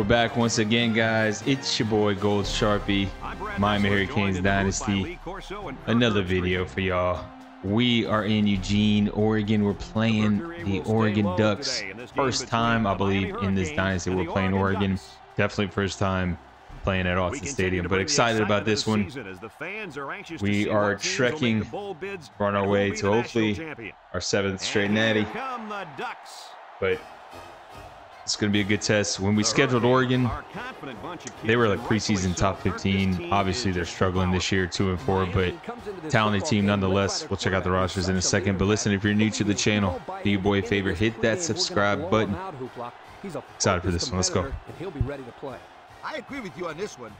We're back once again, guys. It's your boy Gold Sharpie, Miami Hurricanes Dynasty. Another video for y'all. We are in Eugene, Oregon. We're playing the Oregon Ducks. First time, I believe, in this dynasty we're playing Oregon. Definitely first time playing at Autzen Stadium, but excited about this one. We are trekking, we're on our way to hopefully our 7th straight natty. But it's going to be a good test. When we scheduled Oregon, they were like preseason top 15. Obviously, they're struggling this year, 2-4, but talented team nonetheless. We'll check out the rosters in a second. But listen, if you're new to the channel, do your boy a favor, hit that subscribe button. Excited for this one. Let's go. He'll be ready to play. I agree with you on this one.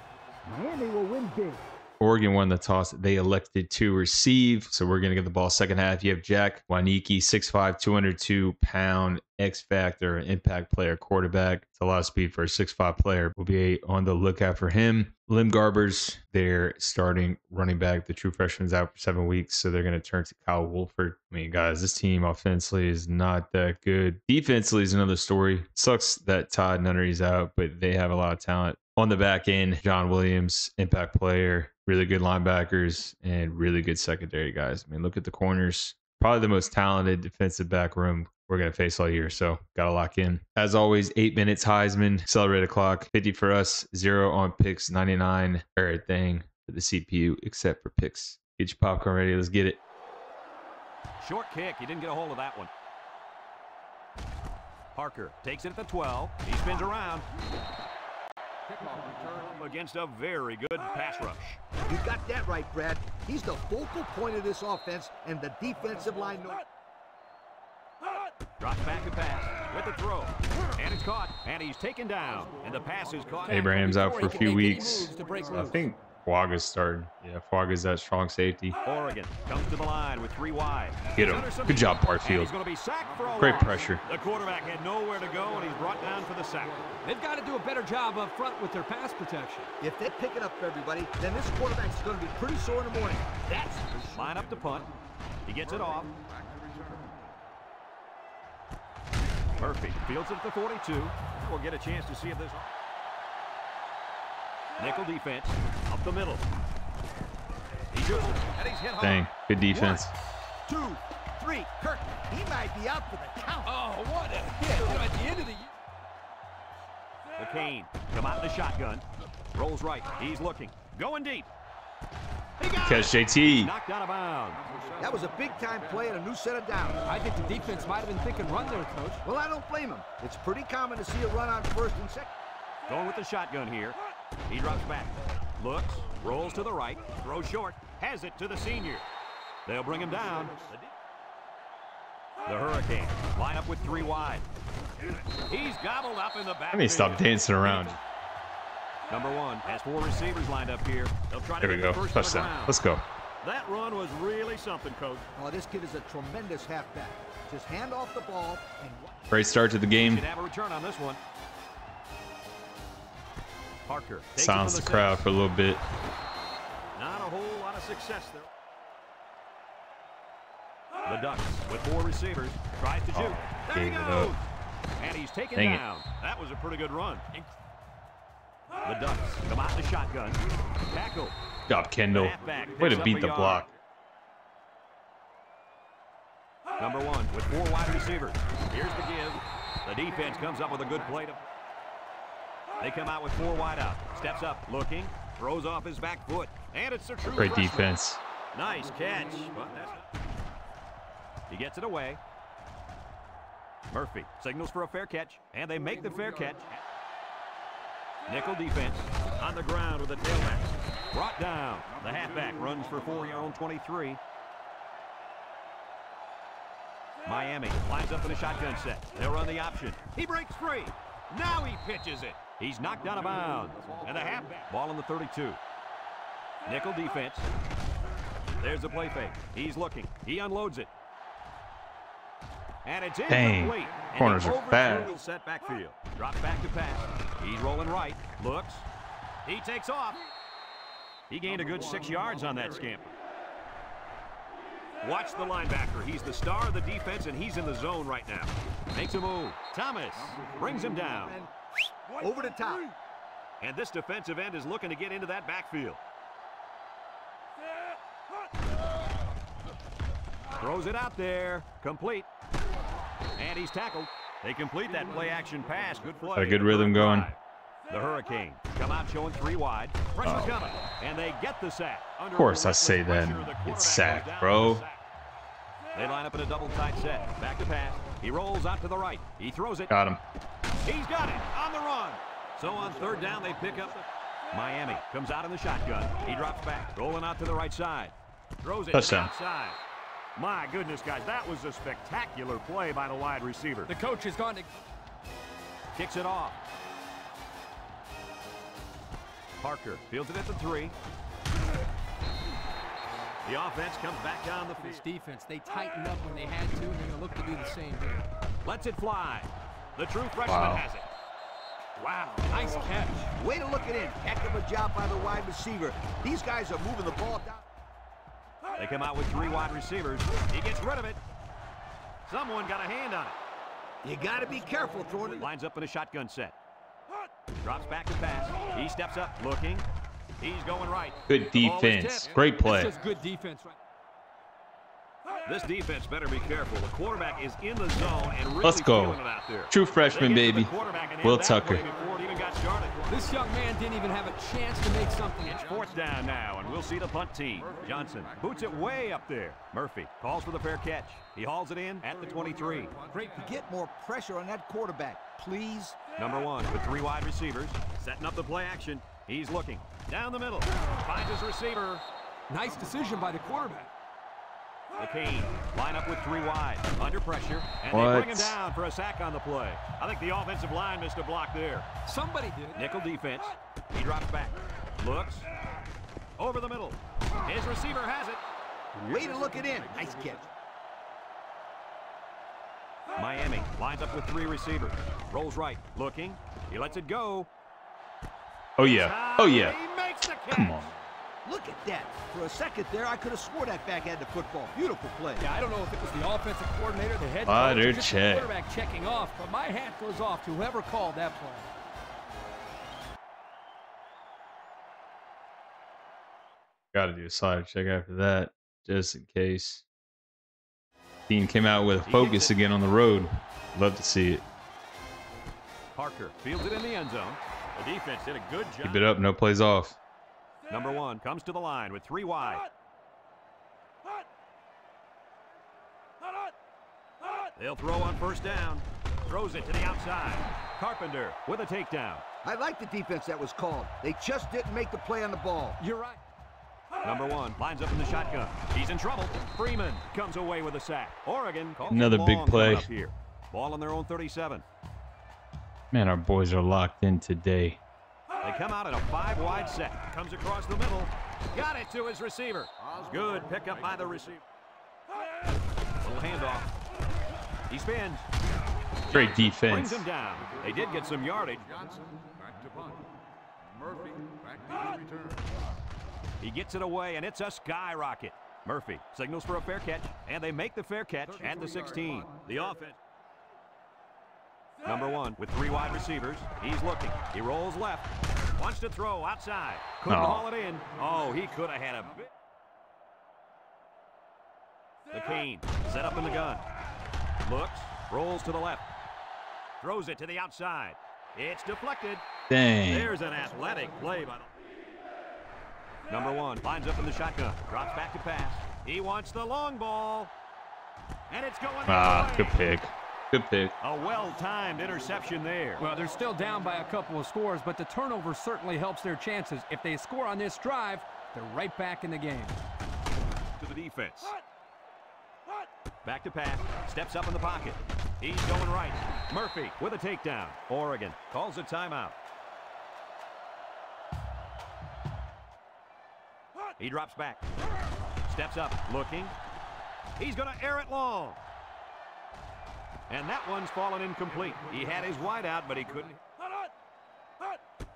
Miami will win big. Oregon won the toss. They elected to receive, so we're going to get the ball second half. You have Jack Waniki, 6'5", 202-pound, X-Factor, impact player, quarterback. It's a lot of speed for a 6'5 player. We'll be on the lookout for him. Lim Garbers, their starting running back. The true freshman's out for 7 weeks, so they're going to turn to Kyle Wolford. I mean, guys, this team offensively is not that good. Defensively is another story. Sucks that Todd Nunnery's out, but they have a lot of talent. On the back end, John Williams, impact player, really good linebackers, and really good secondary guys. I mean, look at the corners. Probably the most talented defensive back room we're going to face all year, so got to lock in. As always, 8 minutes Heisman, accelerated clock, 50 for us, 0 on picks, 99 everything for the CPU except for picks. Get your popcorn ready. Let's get it. Short kick. He didn't get a hold of that one. Parker takes it at the 12. He spins around. Against a very good pass rush. You got that right, Brad. He's the focal point of this offense, and the defensive line. Drops back a pass with the throw, and it's caught, and he's taken down, and the pass is caught. Abraham's out for a few weeks. I think Fuaga's starting. Yeah, Fuaga's that strong safety. Oregon comes to the line with 3 wide. Get him. Good job, Barfield. Great pressure. The quarterback had nowhere to go, and he's brought down for the sack. They've got to do a better job up front with their pass protection. If they pick it up for everybody, then this quarterback's going to be pretty sore in the morning. That's his line up to punt. He gets it off. Murphy fields it at the 42. We'll get a chance to see if this... Nickel defense up the middle. He does it, and he's hit hard. Dang, good defense. 1, 2, 3. Kirk, he might be out for the count. Oh, what a hit! You know, at the end of the year. McCain come out in the shotgun, rolls right. He's looking, going deep. Catch JT. Knocked out of bounds. That was a big-time play and a new set of downs. I think the defense might have been thinking run there, coach. Well, I don't blame him. It's pretty common to see a run on first and second. Going with the shotgun here. He drops back, looks, rolls to the right, throws short, has it to the senior. They'll bring him down. The Hurricane line up with 3 wide. He's gobbled up in the back. Let me stop dancing around. Number 1 has 4 receivers lined up here. They'll try to get the first touchdown. Let's go. That run was really something, coach. Oh, this kid is a tremendous halfback. Just hand off the ball. And great start to the game. Should have a return on this one. Parker silence the crowd for a little bit. Not a whole lot of success there. The Ducks with 4 receivers tries to shoot. There he goes. And he's taken down. That was a pretty good run. The Ducks come out the shotgun. Tackle. Good job, Kendall. Way to beat the block. Number 1 with 4 wide receivers. Here's the give. The defense comes up with a good play to. They come out with 4 wide out. Steps up, looking, throws off his back foot, and it's a true great freshman. Defense. Nice catch. But he gets it away. Murphy signals for a fair catch, and they make the fair catch. Nickel defense on the ground with a tailback. Brought down. The halfback runs for 4, your own 23. Miami lines up in a shotgun set. They'll run the option. He breaks free. Now he pitches it. He's knocked out of bounds. And the halfback. Ball in the 32. Nickel defense. There's the play fake. He's looking. He unloads it. And it's in. Dang. Corners are fast. Set back field. Drop back to pass. He's rolling right. Looks. He takes off. He gained a good 6 yards on that scamper. Watch the linebacker. He's the star of the defense, and he's in the zone right now. Makes a move. Thomas brings him down. over the top. And this defensive end is looking to get into that backfield. Throws it out there. Complete. And he's tackled. They complete that play-action pass. Good play. Got a good rhythm going. The Hurricanes come out showing three wide. Pressure coming. And they get the sack. Of course I say that. It's sack, bro. They line up in a double tight set. Back to pass. He rolls out to the right. He throws it. Got him. He's got it on the run. So on third down, they pick up. Miami comes out in the shotgun. He drops back. Rolling out to the right side. Throws it outside. My goodness, guys, that was a spectacular play by the wide receiver. The coach has gone to... Kicks it off. Parker fields it at the 3. The offense comes back down the field. Defense, they tightened up when they had to, and they're going to look to do the same here. Lets it fly. The true freshman has it. Wow, nice catch. Way to look it in. Heck of a job by the wide receiver. These guys are moving the ball down. They come out with three wide receivers. He gets rid of it. Someone got a hand on it. You got to be careful throwing it. Lines up in a shotgun set. Drops back to pass. He steps up looking. He's going right. Good defense. Great play. This is good defense. This defense better be careful. The quarterback is in the zone and really let's go. It out there. True freshman, baby. Will Tucker. This young man didn't even have a chance to make something. It's fourth down now, and we'll see the punt team. Johnson boots it way up there. Murphy calls for the fair catch. He hauls it in at the 23. Great to get more pressure on that quarterback, please. Number one with three wide receivers. Setting up the play action. He's looking. Down the middle. Finds his receiver. Nice decision by the quarterback. McCain line up with three wide under pressure, and they bring him down for a sack on the play. I think the offensive line missed a block there. Somebody did. Nickel defense. He drops back, looks over the middle. His receiver has it. Way to look it in. Nice catch. Miami lines up with three receivers. Rolls right, looking. He lets it go. Oh yeah. Oh yeah. He makes the catch. Come on. Look at that. For a second there, I could have swore that back had the football. Beautiful play. Yeah, I don't know if it was the offensive coordinator, the head coach, or just the quarterback checking off, but my hat goes off to whoever called that play. Got to do a side check after that, just in case. Team came out with a focus again on the road. Love to see it. Parker fields it in the end zone. The defense did a good job. Keep it up. No plays off. Number one comes to the line with three wide. They'll throw on first down. Throws it to the outside. Carpenter with a takedown. I like the defense that was called. They just didn't make the play on the ball. You're right. Number one lines up in the shotgun. He's in trouble. Freeman comes away with a sack. Oregon calls another big play. Here. Ball on their own 37. Man, our boys are locked in today. They come out in a five-wide set. Comes across the middle. Got it to his receiver. Good pickup by the receiver. Little handoff. He spins. Great defense. Brings him down. They did get some yardage. Johnson back to punt. Murphy back to return. He gets it away, and it's a skyrocket. Murphy signals for a fair catch, and they make the fair catch at the 16. The offense. Number one with three wide receivers. He's looking. He rolls left. Wants to throw outside. Couldn't haul it in. Oh, he could have had a bit. McCain set up in the gun. Looks. Rolls to the left. Throws it to the outside. It's deflected. Dang. There's an athletic play by the... Number one lines up in the shotgun. Drops back to pass. He wants the long ball. And it's going... good pick. Good pick. A well-timed interception there. Well, they're still down by a couple of scores, but the turnover certainly helps their chances. If they score on this drive, they're right back in the game. To the defense. Back to pass. Steps up in the pocket. He's going right. Murphy with a takedown. Oregon calls a timeout. He drops back. Steps up, looking. He's going to air it long. And that one's fallen incomplete. He had his wide out, but he couldn't.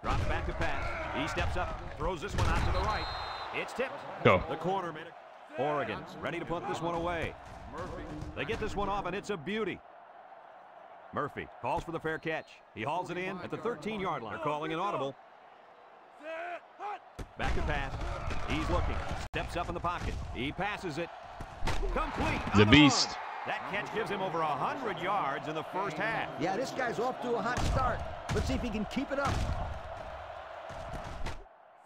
Drops back to pass. He steps up, throws this one out to the right. It's tipped. Go. The corner made it. Oregon ready to punt this one away. They get this one off, and it's a beauty. Murphy calls for the fair catch. He hauls it in at the 13-yard line. They're calling an audible. Back to pass. He's looking. Steps up in the pocket. He passes it. Complete. The beast. That catch gives him over 100 yards in the first half. Yeah, this guy's off to a hot start. Let's see if he can keep it up.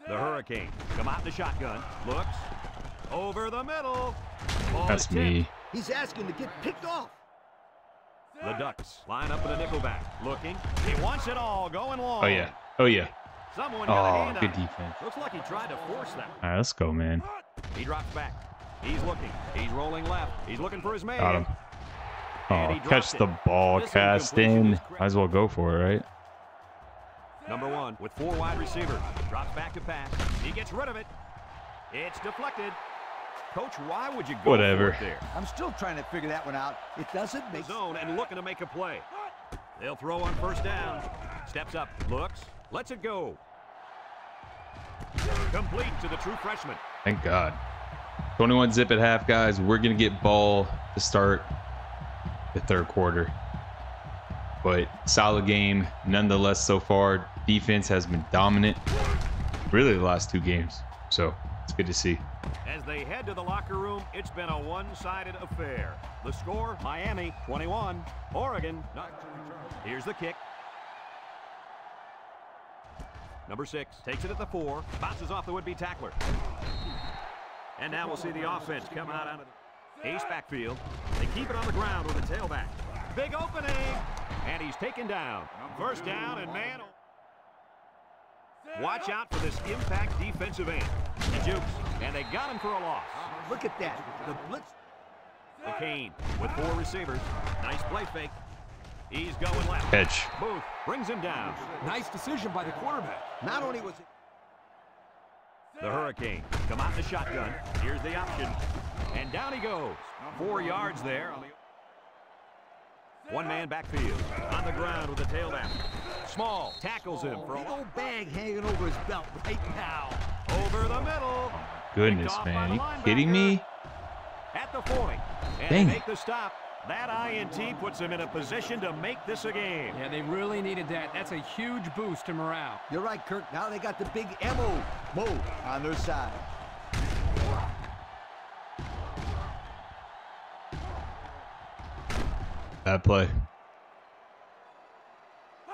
The Hurricane come out in the shotgun. Looks over the middle. Ball That's me. Tipped. He's asking to get picked off. The Ducks line up with a nickelback. Looking. He wants it all. Going long. Oh, yeah. Oh, yeah. Someone got a good defense. Looks like he tried to force that. All right, let's go, man. He drops back. He's looking. He's rolling left. He's looking for his man. Got him. Oh, catch the ball, Caston. Might as well go for it, right? Number one with four wide receivers. Drops back to pass. He gets rid of it. It's deflected. Coach, why would you go for it there? I'm still trying to figure that one out. It doesn't make zone and looking to make a play. They'll throw on first down. Steps up, looks, lets it go. Complete to the true freshman. Thank God. 21 zip at half, guys. We're gonna get ball to start the third quarter. But solid game nonetheless so far. Defense has been dominant really the last two games. So it's good to see. As they head to the locker room, it's been a one-sided affair. The score, Miami 21, Oregon. Here's the kick. Number 6 takes it at the 4, bounces off the would-be tackler. And now we'll see the offense come out of the ace backfield. They keep it on the ground with a tailback. Big opening, and he's taken down. First down, and man, watch out for this impact defensive end. He jukes, and they got him for a loss. Look at that. The blitz. McCain with four receivers. Nice play fake. He's going left. Hedge. Booth brings him down. Nice decision by the quarterback. Not only was it the Hurricane come out in the shotgun. Here's the option. And down he goes. 4 yards there. One-man backfield. On the ground with a tailback. Small tackles him for a big old bag hanging over his belt right now. Over the middle. Goodness, man. Are you kidding me? At the 40. And dang. Make the stop. That INT puts them in a position to make this a game. Yeah, they really needed that. That's a huge boost to morale. You're right, Kirk. Now they got the big M.O. on their side. Bad play.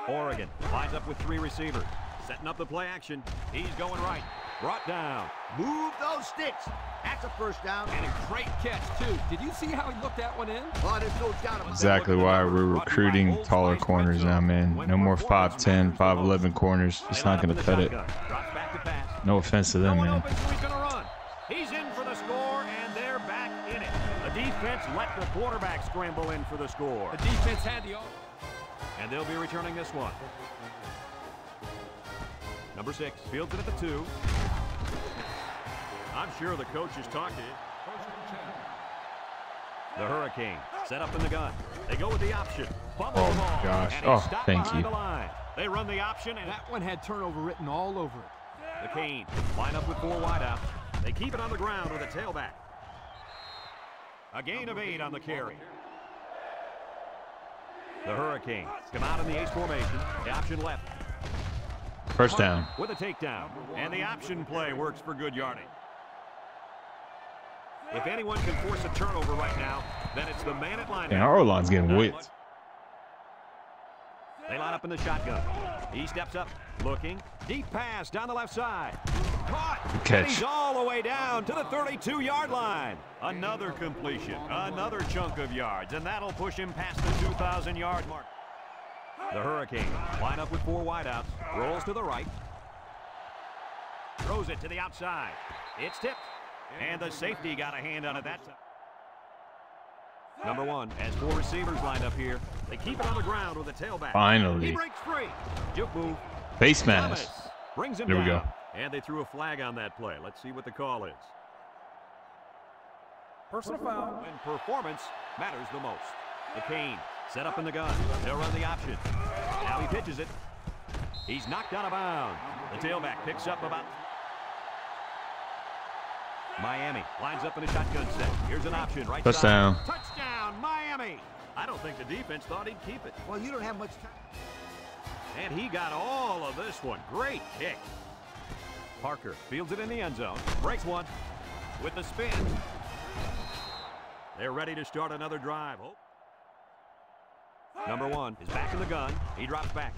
Oregon lines up with three receivers. Setting up the play action. He's going right. Brought down. Move those sticks. That's a first down. And a great catch, too. Did you see how he looked that one in? Oh, there's no doubt about exactly why we're recruiting taller corners now, man. No more 5'10", 5'11" corners. It's not going to cut it. No offense to them, man. He's in for the score, and they're back in it. The defense let the quarterback scramble in for the score. The defense had the... And they'll be returning this one. Number 6 fields it at the 2. I'm sure the coach is talking. The Hurricane set up in the gun. They go with the option. Bumble the ball, gosh. Oh, thank you. They run the option, and that one had turnover written all over it. The Cane line up with four wideouts. They keep it on the ground with a tailback. A gain of 8 on the carry. The Hurricane come out in the ace formation. The option left. First down. With a takedown. And the option play works for good yardage. If anyone can force a turnover right now, then it's the man at line. And our line's getting whipped. They line up in the shotgun. He steps up, looking. Deep pass down the left side. Caught. Catch. He's all the way down to the 32-yard line. Another completion. Another chunk of yards. And that'll push him past the 2,000-yard mark. The Hurricane line up with four wideouts. Rolls to the right. Throws it to the outside. It's tipped. And the safety got a hand on it that time. Number 1 has four receivers lined up here. They keep it on the ground with a tailback. Finally. He breaks free. Juke move. Face mask. Brings him down. There we go. And they threw a flag on that play. Let's see what the call is. Personal foul. When performance matters the most. The Cane set up in the gun. They'll run the option. Now he pitches it. He's knocked out of bounds. The tailback picks up about... Miami lines up in a shotgun set. Here's an option right side. Touchdown. Touchdown, Miami. I don't think the defense thought he'd keep it. Well, you don't have much time. And he got all of this one. Great kick. Parker fields it in the end zone. Breaks one with the spin. They're ready to start another drive. Oh. Number one is back in the gun. He drops back.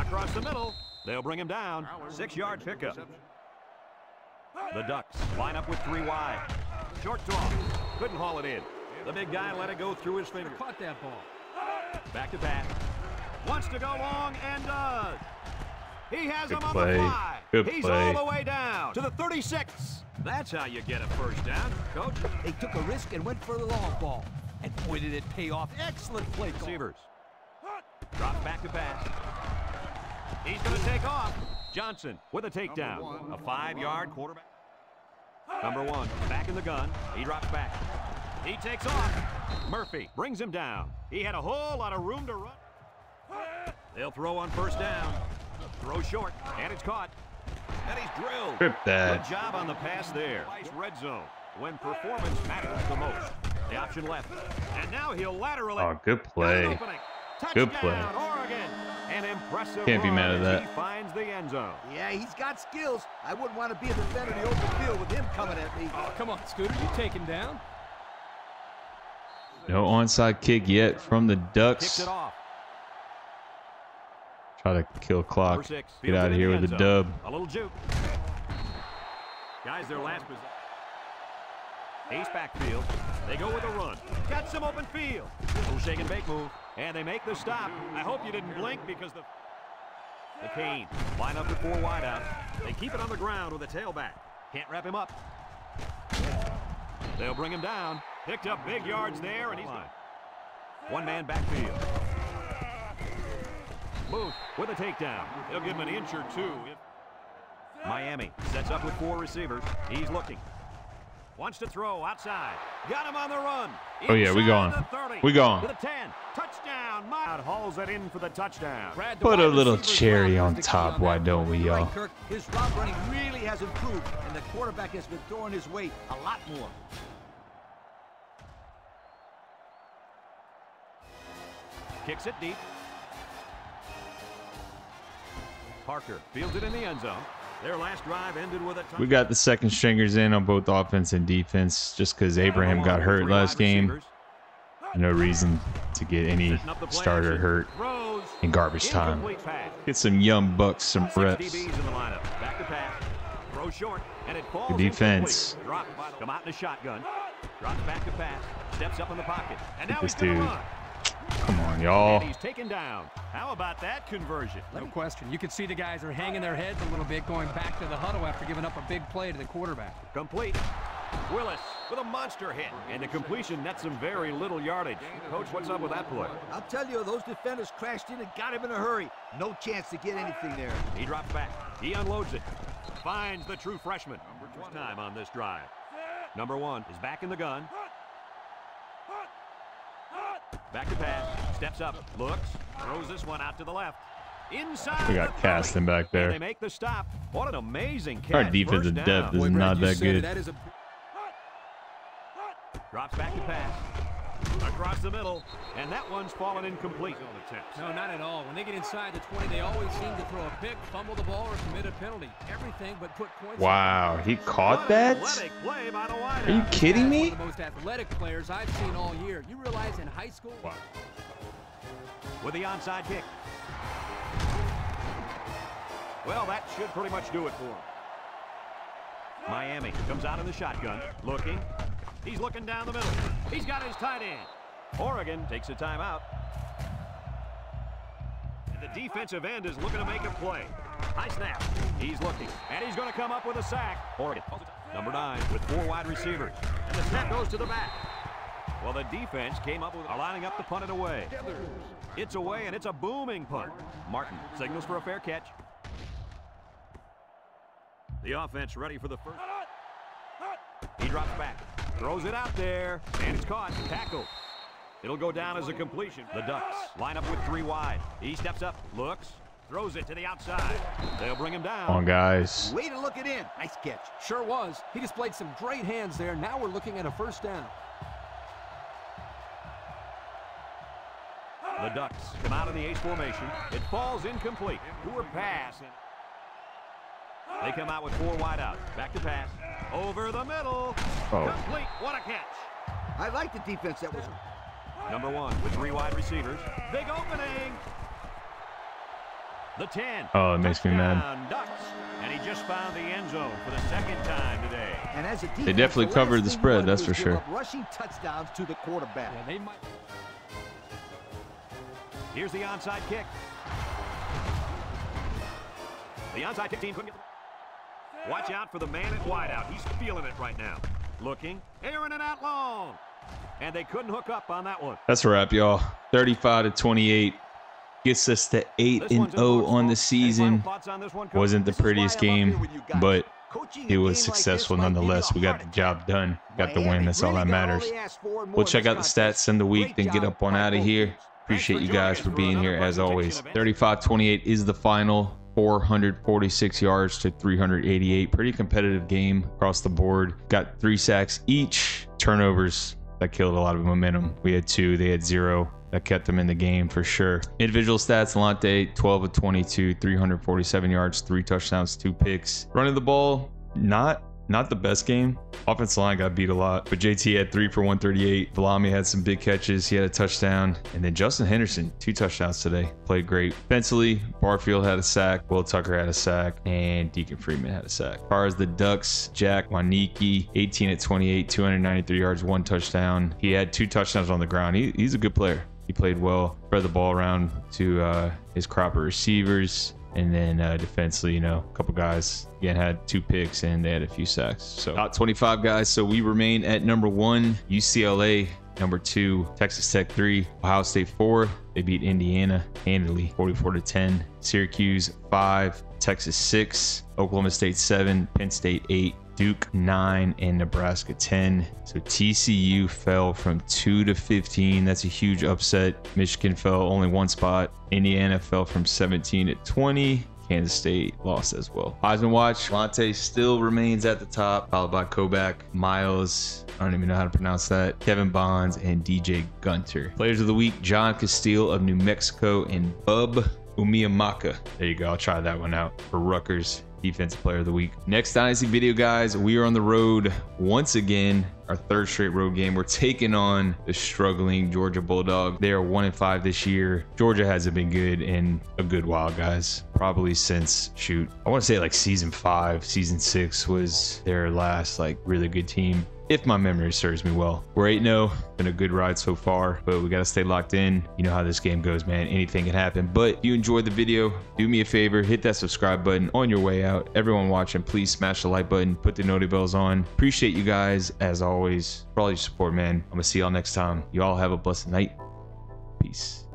Across the middle. They'll bring him down. 6-yard pickup. The Ducks line up with three wide. Short draw. Couldn't haul it in. The big guy let it go through his finger. Caught that ball. Back to bat. Wants to go long and does. He has him on the fly. He's all the way down to the 36. That's how you get a first down, Coach. They took a risk and went for the long ball. And boy, did it pay off. Excellent play, receivers. Drop back to pass. He's going to take off. Johnson with a takedown. A 5-yard quarterback. Number one, back in the gun. He drops back. He takes off. Murphy brings him down. He had a whole lot of room to run. They'll throw on first down. Throw short, and it's caught. And he's drilled. Rip that. Good job on the pass there. Red zone when performance matters the most. The option left. And now he'll laterally. Oh, good play. Good play. Oregon. An impressive Can't be mad at that. He finds the end zone. Yeah, he's got skills. I wouldn't want to be a defender in the open field with him coming at me. Oh, come on, Scooter. You take him down. No onside kick yet from the Ducks. Kicks it off. Try to kill clock. Six, get out of here with a dub. A little juke. Guys, their last position. Ace backfield. They go with a run. Got some open field. Little shake and bake move. And they make the stop. I hope you didn't blink because the Canes line up with four wideouts. They keep it on the ground with a tailback. Can't wrap him up. They'll bring him down. Picked up big yards there, and he's gone. One man backfield. Move with a takedown. They'll give him an inch or two. Miami sets up with four receivers. He's looking. Wants to throw outside. Got him on the run. Oh, yeah, we going. We going. Touchdown. Hauls it in for the touchdown. Put a little cherry on top. Why don't we, y'all? His route running really has improved, and the quarterback has been throwing his weight a lot more. Kicks it deep. Parker fields it in the end zone. Their last drive ended with a touchdown. We got the second stringers in on both offense and defense just because Abraham got hurt last game. No reason to get any starter hurt in garbage time. Get some young bucks, some reps. Good defense. Come out in a shotgun. Drops back to pass. Steps up in the pocket. And now he's going to run. Come on, y'all. He's taken down. How about that conversion? No question. You can see the guys are hanging their heads a little bit, going back to the huddle after giving up a big play to the quarterback. Complete. Willis with a monster hit. And the completion nets him very little yardage. Coach, what's up with that play? I'll tell you, those defenders crashed in and got him in a hurry. No chance to get anything there. He drops back. He unloads it. Finds the true freshman. First time on this drive. Number one is back in the gun. Back to pass, steps up, looks, throws this one out to the left. Inside. We got Caston back there. They make the stop. What an amazing catch. Our defensive depth is not that good. That is a... Drops back to pass. Across the middle, and that one's fallen incomplete. No, not at all. When they get inside the 20, they always seem to throw a pick, fumble the ball, or commit a penalty. Everything but put points. Wow, he caught that? Are you kidding me? One of the most athletic players I've seen all year. You realize in high school? Wow. With the onside kick. Well, that should pretty much do it for him. Miami comes out in the shotgun, looking. He's looking down the middle. He's got his tight end. Oregon takes a timeout. And the defensive end is looking to make a play. High snap. He's looking. And he's going to come up with a sack. Oregon, number 9, with four wide receivers. And the snap goes to the back. Well, the defense came up with lining up to punt it away. It's away, and it's a booming punt. Martin signals for a fair catch. The offense ready for the first. He drops back. Throws it out there, and it's caught. Tackle. It'll go down as a completion. The Ducks line up with three wide. He steps up, looks, throws it to the outside. They'll bring him down. Come on, guys. Way to look it in. Nice catch. Sure was. He displayed some great hands there. Now we're looking at a first down. The Ducks come out in the ace formation. It falls incomplete. Poor pass. They come out with four wide out. Back to pass. Over the middle. Oh. Complete. What a catch. I like the defense that was. Number one with three wide receivers. Big opening. The 10. Oh, it makes me mad. Ducks. And he just found the end zone for the second time today. And as a defense, they definitely covered the spread, that's for sure. Rushing touchdowns to the quarterback. Yeah, they might. Here's the onside kick. The onside kick team couldn't get the... Watch out for the man at wideout. He's feeling it right now. Looking. Airing it out long. And they couldn't hook up on that one. That's a wrap, y'all. 35-28. Gets us to 8-0 on the season. Wasn't the prettiest game, but it was successful nonetheless. We got the job done. Got the win. That's all that matters. We'll check out the stats in the week, then get up on out of here. Appreciate you guys for being here as always. 35-28 is the final. 446 yards to 388. Pretty competitive game across the board. Got 3 sacks each. Turnovers that killed a lot of momentum. We had 2. They had 0. That kept them in the game for sure. Individual stats, Alante, 12 of 22, 347 yards, 3 touchdowns, 2 picks. Running the ball, not the best game. Offensive line got beat a lot, but JT had 3 for 138. Valami had some big catches. He had a touchdown. And then Justin Henderson, 2 touchdowns today. Played great. Defensively, Barfield had a sack. Will Tucker had a sack. And Deacon Freeman had a sack. As far as the Ducks, Jack Waniki, 18 at 28, 293 yards, 1 touchdown. He had 2 touchdowns on the ground. He's a good player. He played well. Spread the ball around to his crop of receivers. And then defensively, you know, a couple guys again had 2 picks and they had a few sacks. So top 25 guys. So we remain at number 1, UCLA, number 2, Texas Tech 3, Ohio State 4. They beat Indiana handily, 44-10. Syracuse 5, Texas 6, Oklahoma State 7, Penn State 8, Duke 9, and Nebraska 10. So TCU fell from 2 to 15. That's a huge upset. Michigan fell only 1 spot. Indiana fell from 17 to 20. Kansas State lost as well. Heisman watch, Lante still remains at the top, followed by Kobach, Miles, I don't even know how to pronounce that, Kevin Bonds, and DJ Gunter. Players of the week, John Castile of New Mexico and Bub Umiamaka. There you go. I'll try that one out for Rutgers. Defensive player of the week. Next dynasty video, guys, we are on the road once again. Our 3rd straight road game. We're taking on the struggling Georgia Bulldog. They are 1-5 this year. Georgia hasn't been good in a good while, guys. Probably since, shoot, I want to say like season 5, season 6 was their last like really good team, if my memory serves me well. We're 8-0, been a good ride so far, but we got to stay locked in. You know how this game goes, man. Anything can happen. But if you enjoyed the video, do me a favor, hit that subscribe button on your way out. Everyone watching, please smash the like button, put the noti bells on. Appreciate you guys as always for all your support, man. I'm gonna see y'all next time. Y'all have a blessed night. Peace.